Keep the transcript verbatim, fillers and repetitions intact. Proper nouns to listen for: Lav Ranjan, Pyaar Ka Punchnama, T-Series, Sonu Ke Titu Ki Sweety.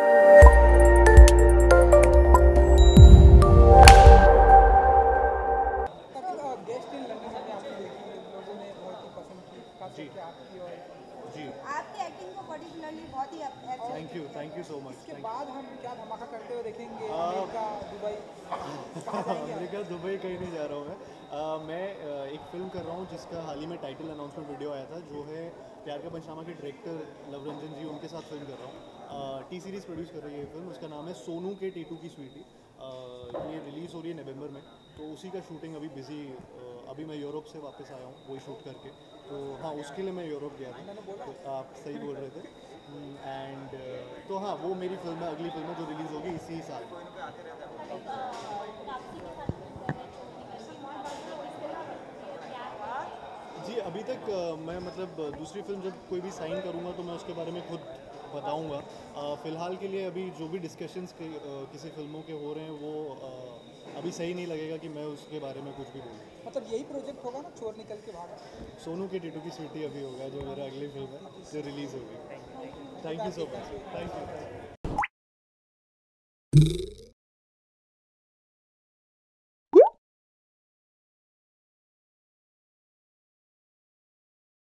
जी जी आपकी एक्टिंग को पर्टिकुलरली बहुत ही thank you thank you so much. इसके बाद हम क्या धमाका करते हुए देखेंगे? America, Dubai? अमेरिका दुबई कहीं नहीं जा रहा हूँ मैं। uh, मैं uh, एक फिल्म कर रहा हूँ जिसका हाल ही में टाइटल अनाउंसमेंट वीडियो आया था, जो है प्यार का पंचनामा के डायरेक्टर लव रंजन जी, उनके साथ फिल्म कर रहा हूँ। टी सीरीज़ प्रोड्यूस कर रही है फिल्म, उसका नाम है सोनू के टीटू की स्वीटी। uh, ये रिलीज़ हो रही है नवंबर में, तो उसी का शूटिंग अभी बिजी। uh, अभी मैं यूरोप से वापस आया हूँ वही शूट करके, तो हाँ उसके लिए मैं यूरोप गया था। तो आप सही बोल रहे थे। एंड uh, तो हाँ वो मेरी फिल्म है, अगली फिल्म है जो रिलीज़ होगी इसी साल। जी अभी तक uh, मैं मतलब दूसरी फिल्म जब कोई भी साइन करूँगा तो मैं उसके बारे में खुद बताऊँगा। uh, फ़िलहाल के लिए अभी जो भी डिस्कशंस uh, किसी फिल्मों के हो रहे हैं वो uh, अभी सही नहीं लगेगा कि मैं उसके बारे में कुछ भी बोलूँ। मतलब यही प्रोजेक्ट होगा ना, छोड़ निकल के भागा? सोनू के टीटू की स्वीटी अभी होगा, जो मेरा अगली फिल्म है जो रिलीज़ होगी। Thank you so much, thank you.